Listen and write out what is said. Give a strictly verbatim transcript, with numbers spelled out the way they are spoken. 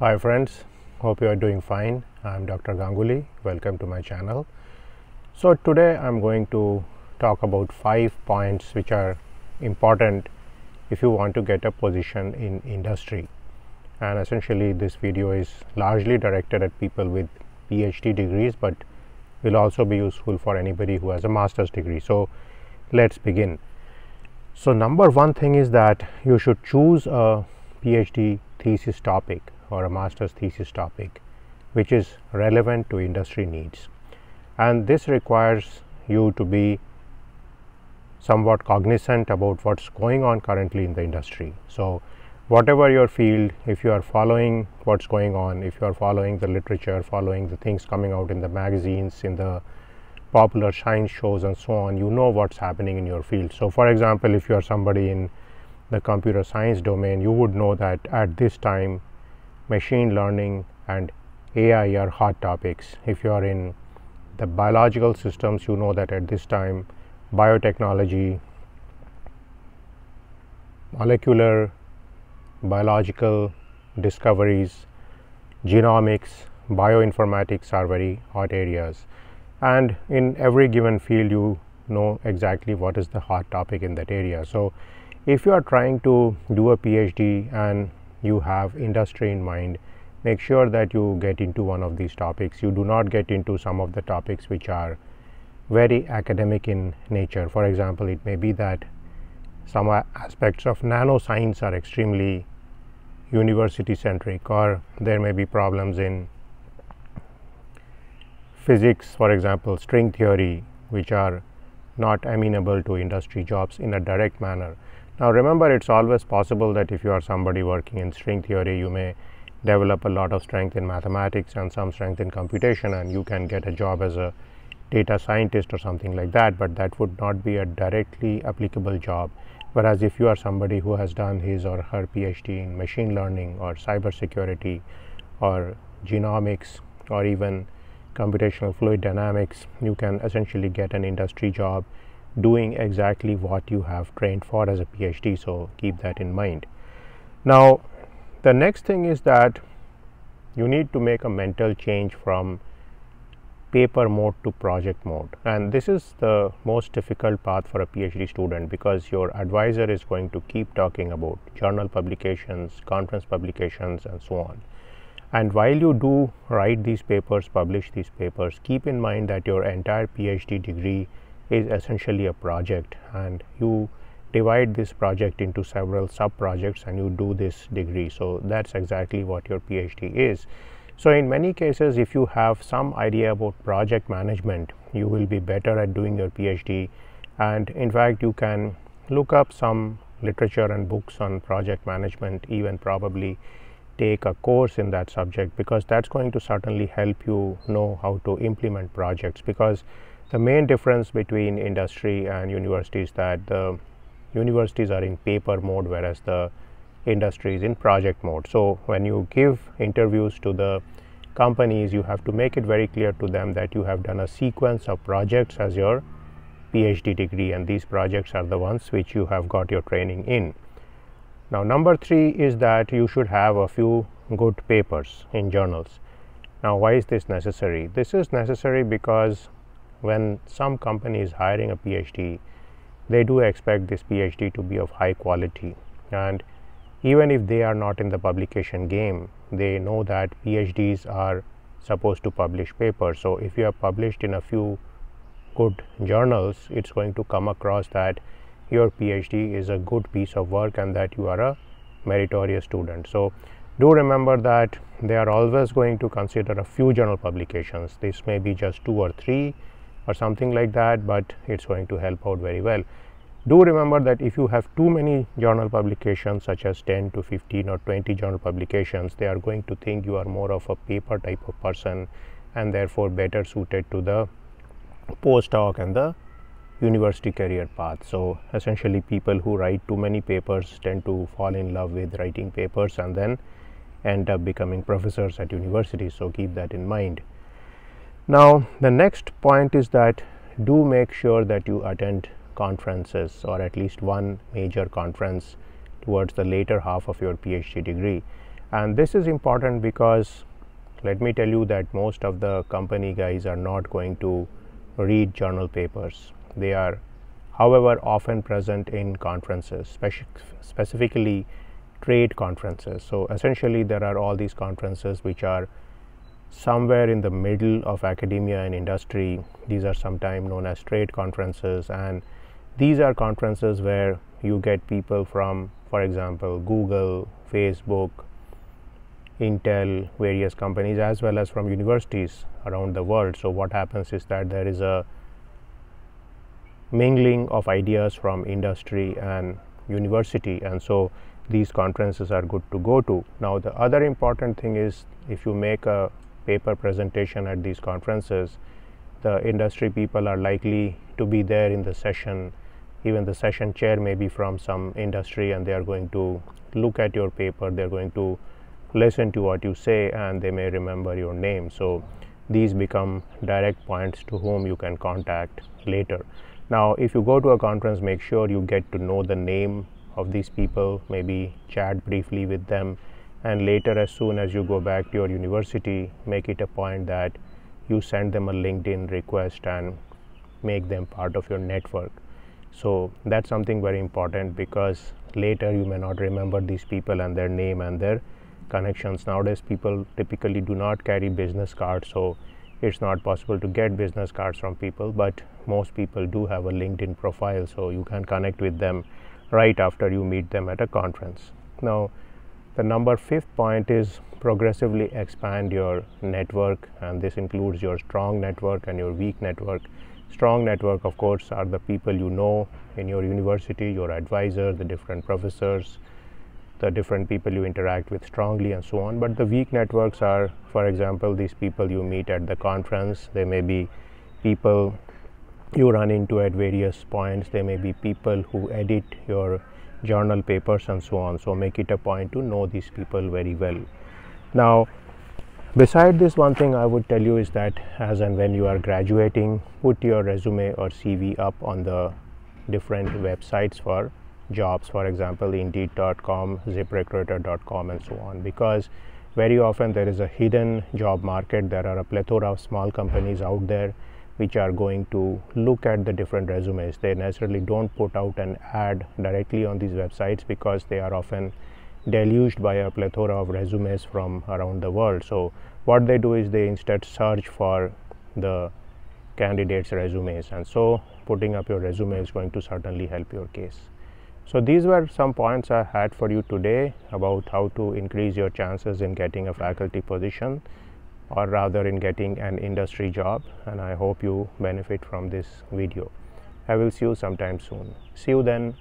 Hi friends, hope you are doing fine. I'm Doctor Ganguli. Welcome to my channel. So today I'm going to talk about five points which are important if you want to get a position in industry. And essentially this video is largely directed at people with PhD degrees, but will also be useful for anybody who has a master's degree. So let's begin. So number one thing is that you should choose a PhD thesis topic or a master's thesis topic which is relevant to industry needs, and this requires you to be somewhat cognizant about what's going on currently in the industry. So whatever your field, if you are following what's going on, if you are following the literature, following the things coming out in the magazines, in the popular science shows and so on, you know what's happening in your field. So for example, if you are somebody in the computer science domain, you would know that at this time machine learning and A I are hot topics. If you are in the biological systems, you know that at this time biotechnology, molecular biological discoveries, genomics, bioinformatics are very hot areas. And in every given field you know exactly what is the hot topic in that area. So if you are trying to do a PhD and you have industry in mind, make sure that you get into one of these topics. You do not get into some of the topics which are very academic in nature. For example, it may be that some aspects of nanoscience are extremely university centric, or there may be problems in physics, for example string theory, which are not amenable to industry jobs in a direct manner. Now remember, it's always possible that if you are somebody working in string theory, you may develop a lot of strength in mathematics and some strength in computation, and you can get a job as a data scientist or something like that, but that would not be a directly applicable job. Whereas if you are somebody who has done his or her PhD in machine learning or cybersecurity or genomics or even computational fluid dynamics, you can essentially get an industry job doing exactly what you have trained for as a PhD. So keep that in mind. Now the next thing is that you need to make a mental change from paper mode to project mode, and this is the most difficult path for a PhD student, because your advisor is going to keep talking about journal publications, conference publications and so on. And while you do write these papers, publish these papers, keep in mind that your entire PhD degree is essentially a project, and you divide this project into several sub projects and you do this degree. So that's exactly what your PhD is. So in many cases, if you have some idea about project management, you will be better at doing your PhD. And in fact, you can look up some literature and books on project management, even probably take a course in that subject, because that's going to certainly help you know how to implement projects. Because the main difference between industry and university is that the universities are in paper mode, whereas the industry is in project mode. So when you give interviews to the companies, you have to make it very clear to them that you have done a sequence of projects as your PhD degree, and these projects are the ones which you have got your training in. Now number three is that you should have a few good papers in journals. Now why is this necessary? This is necessary because when some company is hiring a PhD, they do expect this PhD to be of high quality, and even if they are not in the publication game, they know that PhDs are supposed to publish papers. So if you have published in a few good journals, it's going to come across that your PhD is a good piece of work and that you are a meritorious student. So do remember that they are always going to consider a few journal publications. This may be just two or three or something like that, but it's going to help out very well. Do remember that if you have too many journal publications, such as ten to fifteen or twenty journal publications, they are going to think you are more of a paper type of person and therefore better suited to the postdoc and the university career path. So essentially, people who write too many papers tend to fall in love with writing papers and then end up becoming professors at universities. So keep that in mind. Now the next point is that do make sure that you attend conferences, or at least one major conference towards the later half of your PhD degree. And this is important because let me tell you that most of the company guys are not going to read journal papers. They are, however, often present in conferences, speci specifically trade conferences. So essentially there are all these conferences which are somewhere in the middle of academia and industry. These are sometimes known as trade conferences, and these are conferences where you get people from, for example, Google, Facebook, Intel, various companies, as well as from universities around the world. So what happens is that there is a mingling of ideas from industry and university, and so these conferences are good to go to. Now the other important thing is, if you make a paper presentation at these conferences, the industry people are likely to be there in the session. Even the session chair may be from some industry, and they are going to look at your paper, they are going to listen to what you say, and they may remember your name. So these become direct points to whom you can contact later. Now if you go to a conference, make sure you get to know the name of these people, maybe chat briefly with them, and later, as soon as you go back to your university, make it a point that you send them a LinkedIn request and make them part of your network. So that's something very important, because later you may not remember these people and their name and their connections. Nowadays people typically do not carry business cards, so it's not possible to get business cards from people, but most people do have a LinkedIn profile, so you can connect with them right after you meet them at a conference. Now the number fifth point is progressively expand your network, and this includes your strong network and your weak network. Strong network, of course, are the people you know in your university, your advisor, the different professors, the different people you interact with strongly, and so on. But the weak networks are, for example, these people you meet at the conference. They may be people you run into at various points. They may be people who edit your journal papers, and so on. So make it a point to know these people very well. Now, beside this, one thing I would tell you is that as and when you are graduating, put your resume or C V up on the different websites for jobs, for example indeed dot com, zip recruiter dot com, and so on, because very often there is a hidden job market. There are a plethora of small companies out there which are going to look at the different resumes. They necessarily don't put out an ad directly on these websites, because they are often deluged by a plethora of resumes from around the world. So what they do is they instead search for the candidates' resumes, and so putting up your resume is going to certainly help your case. So these were some points I had for you today about how to increase your chances in getting a faculty position, or rather in getting an industry job, and I hope you benefit from this video. I will see you sometime soon. See you then.